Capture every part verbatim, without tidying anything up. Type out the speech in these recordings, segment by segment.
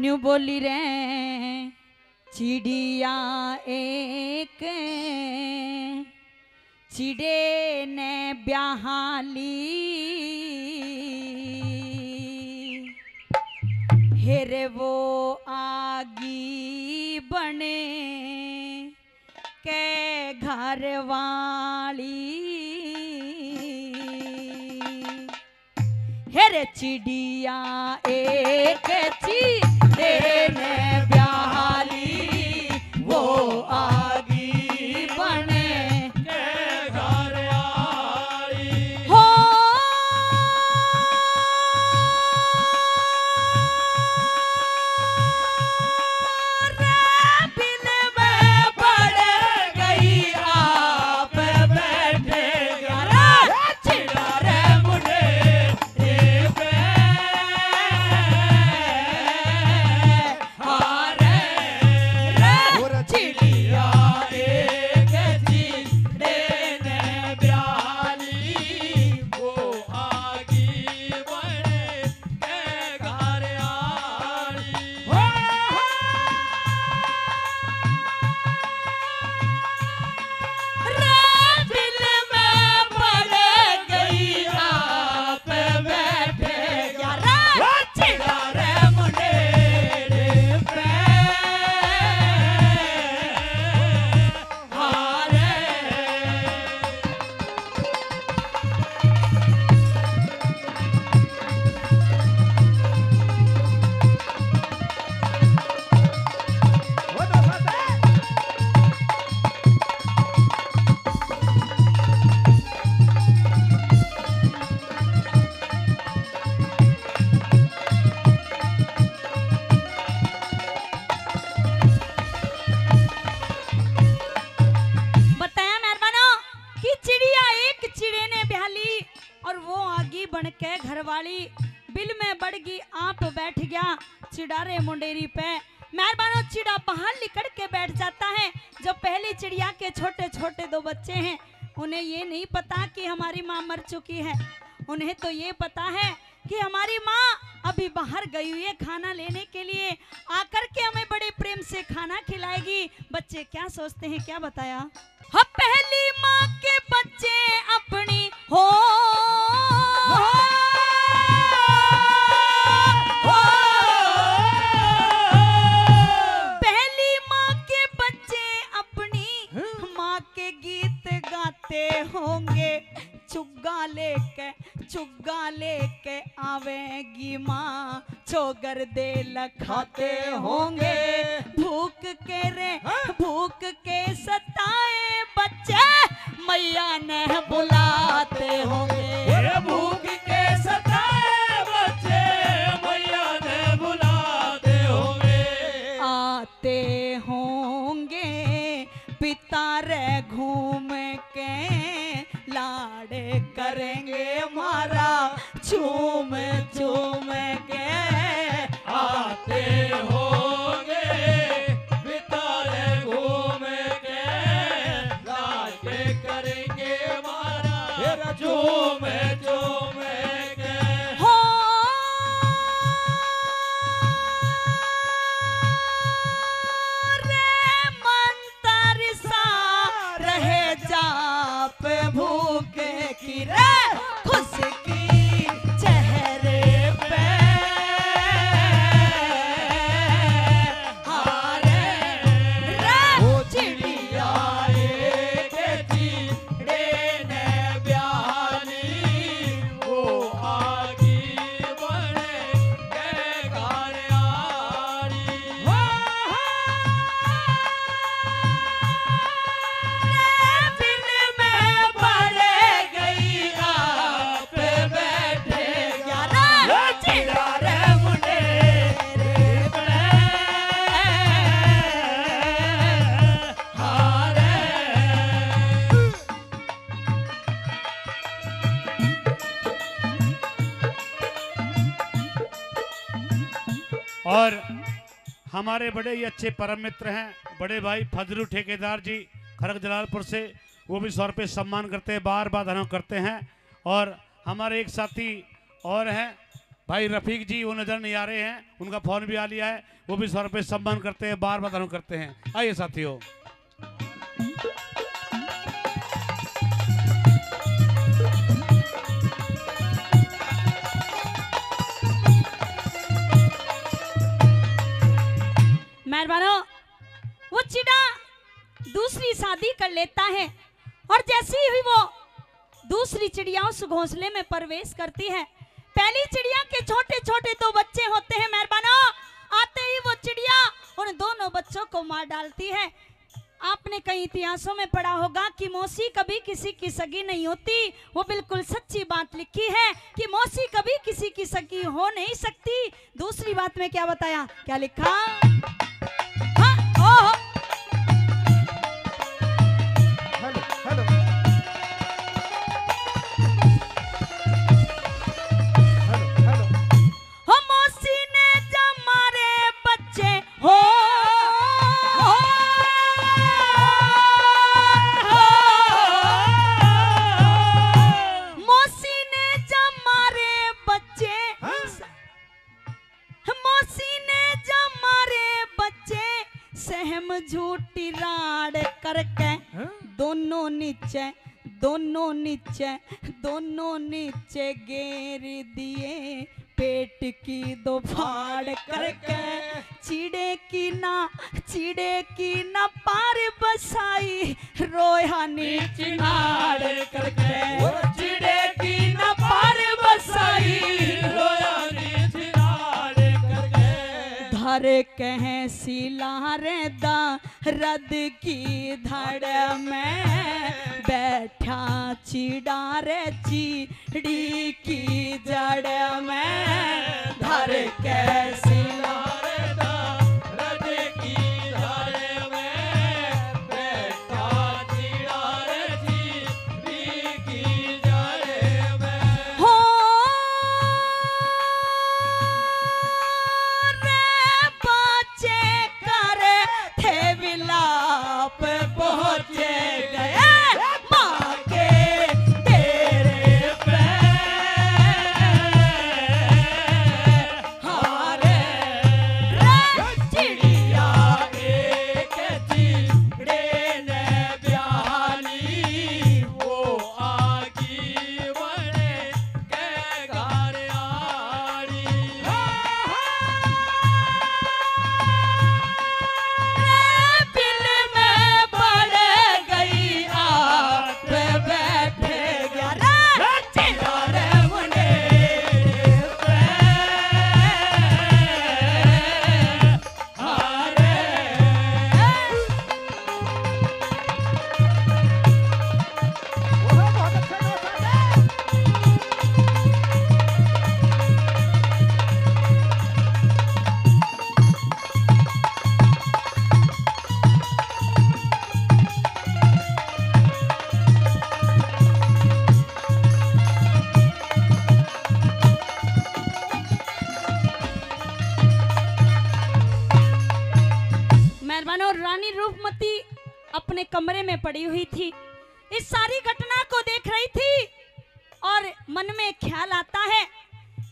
New बोली रे चिड़िया एक चिड़े ने ब्याहाली हेरे वो आगी बने के घरवाली हेरे चिड़िया एक चिड़े ने ब्याहाली वो आगी बने के घरवाली हो घरवाली बिल में बढ़ गई आप बैठ गया चिड़ारे मुंडेरी पे। मेहरबानों चिड़ा बाहर निकल के बैठ जाता है। जो पहले चिड़िया के छोटे छोटे दो बच्चे हैं उन्हें ये नहीं पता कि हमारी माँ मर चुकी है। उन्हें तो ये पता है कि हमारी माँ अभी बाहर गई हुई है खाना लेने के लिए, आकर के हमें बड़े प्रेम से खाना खिलाएगी। बच्चे क्या सोचते हैं क्या बताया? हाँ, पहली माँ के बच्चे अपनी हो होंगे चुग्गा लेके चुग्गा लेके आवेगी माँ चोगर दे लखाते होंगे भूख के रे भूख के सताए बच्चे मैया ने बुलाते होंगे भूख के सताए बच्चे मैया ने बुलाते होंगे आते होंगे पिता रे घूम लाड़े करेंगे मारा चूम चूम के आते होंगे बितारे घूम के लाड़े करेंगे मारा चूम चूम के हो रे मंतर सा रहे जाप भू खुश की चेहरे पे हारे रे चिड़िया एक चिड़े ने ब्याहाली वो आगी बने के घरवाली और हमारे बड़े ही अच्छे परम मित्र हैं बड़े भाई फजलू ठेकेदार जी खड़क जलालपुर से, वो भी सौर पे सम्मान करते हैं, बार बार धन्यवाद करते हैं। और हमारे एक साथी और हैं भाई रफीक जी वो नज़र नहीं आ रहे हैं, उनका फोन भी आ लिया है, वो भी सर पे सम्मान करते हैं, बार बार धन्यवाद करते हैं। आइए साथियों, मेहरबानों, वो चिड़ा दूसरी शादी कर लेता है और जैसी ही वो दूसरी चिड़िया उस घोंसले में प्रवेश करती है, पहली चिड़िया के छोटे छोटे दो बच्चे होते हैं। मेहरबानों, आते ही वो चिड़िया उन दोनों बच्चों को मार डालती है। आपने कई इतिहासों में पढ़ा होगा कि मौसी कभी किसी की सगी नहीं होती, वो बिल्कुल सच्ची बात लिखी है कि मौसी कभी किसी की सगी हो नहीं सकती। दूसरी बात में क्या बताया, क्या लिखा? हाँ, ओ, ओ। झूठी राड करके दोनों नीचे दोनों नीचे दोनों नीचे घेर दिए, पेट की दो फाड़ करके चिड़े की ना चिड़े की ना पार बसाई, रोया नीचे नाड़ करके चिड़े की ना पार बसाई, रोया कहें सिलारे दा रद की धड़ में बैठा चिड़ारे चिड़ी की जड़ में, धर के सिलारे दा रद की धड़ में बैठा चिड़ारे चिड़ी की जड़ में। हो अपने कमरे में पड़ी हुई थी, इस सारी घटना को देख रही थी और मन में ख्याल आता है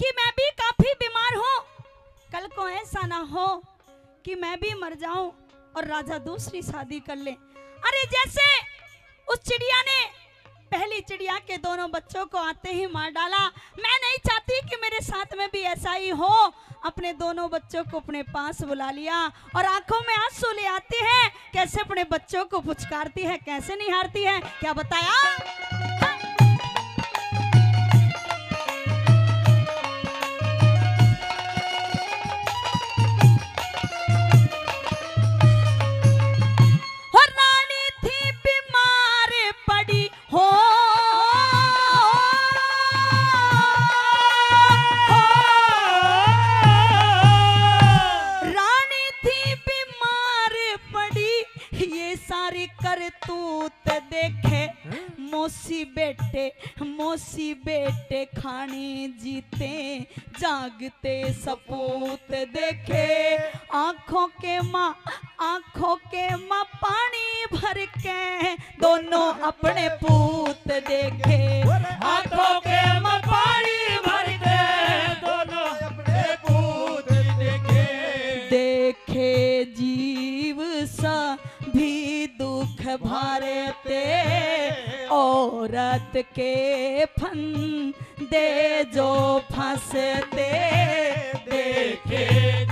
कि मैं भी काफी बीमार हूँ, कल को ऐसा ना हो कि मैं भी मर जाऊं और राजा दूसरी शादी कर ले। अरे जैसे उस चिड़िया ने पहली चिड़िया के दोनों बच्चों को आते ही मार डाला, मैं नहीं चाहती कि मेरे साथ में भी ऐसा ही हो। अपने दोनों बच्चों को अपने पास बुला लिया और आंखों में आंसू ले आती है, कैसे अपने बच्चों को पुचकारती है, कैसे निहारती है, क्या बताया? करतूत देखे मौसी बेटे मौसी बेटे खाने जीते जागते सपूत देखे, आंखों के माँ आंखों के माँ पानी भर के दोनों अपने पूत देखे, आंखों के माँ पानी भर के दोनों भारते औरत के फंदे जो फंसते देखे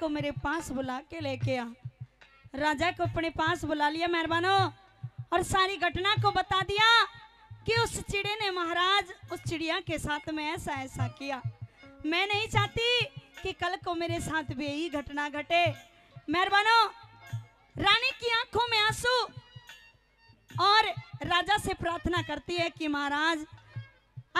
को मेरे पास बुला के लेके आ। राजा को अपने पास बुला लिया मेहरबानों, और सारी घटना को बता दिया कि उस चिड़े ने महाराज उस चिड़िया के साथ में ऐसा ऐसा किया। मैं नहीं चाहती कि कल को मेरे साथ भी यही घटना घटे। मेहरबानों, रानी की आंखों में आंसू और राजा से प्रार्थना करती है कि महाराज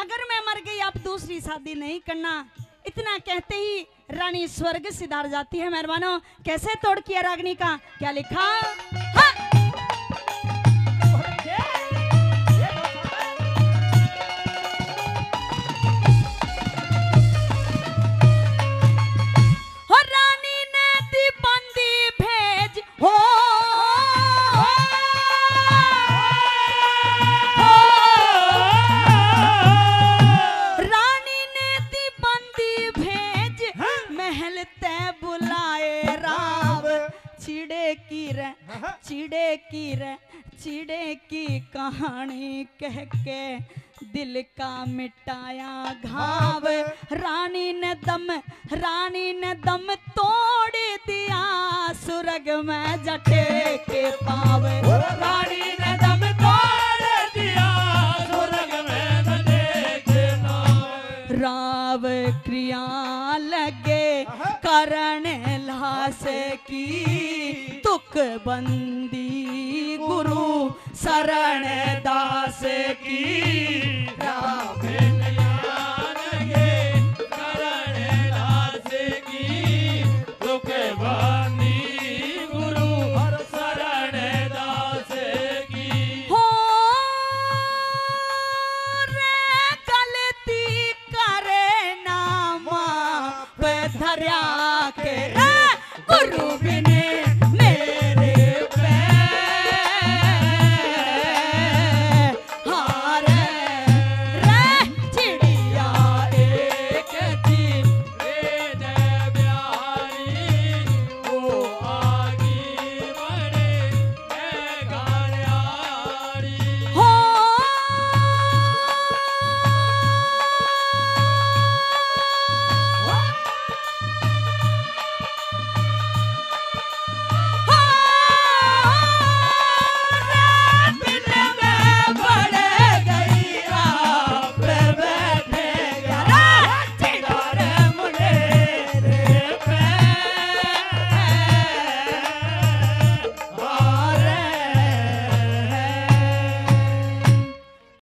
अगर मैं मर गई आप दूसरी शादी नहीं करना। इतना कहते ही रानी स्वर्ग सिधार जाती है। मेहरबानों, कैसे तोड़ किया रागनी का, क्या लिखा? हाँ। हो रानी ने दी बंदी भेज हो चिड़े की रे चिड़े की कहानी कह के दिल का मिटाया घाव। रानी ने दम रानी ने दम तोड़ दिया सुरग में जटे के पाव। रानी ने दम तोड़ दिया सुरग में जटे के पाव। राव क्रिया लगे करने लाश की तुक बंदी गुरु शरण दास की।